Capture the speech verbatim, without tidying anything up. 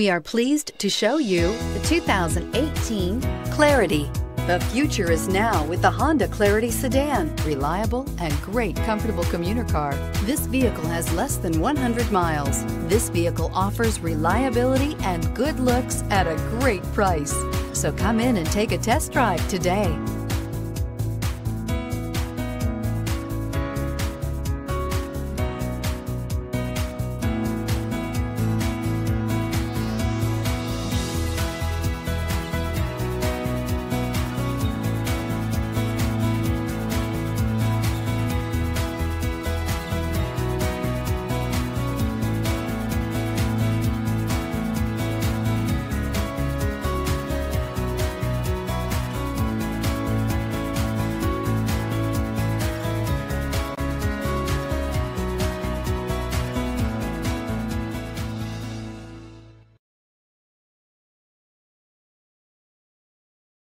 We are pleased to show you the two thousand eighteen Clarity. The future is now with the Honda Clarity sedan. Reliable and great comfortable commuter car. This vehicle has less than one hundred miles. This vehicle offers reliability and good looks at a great price. So come in and take a test drive today.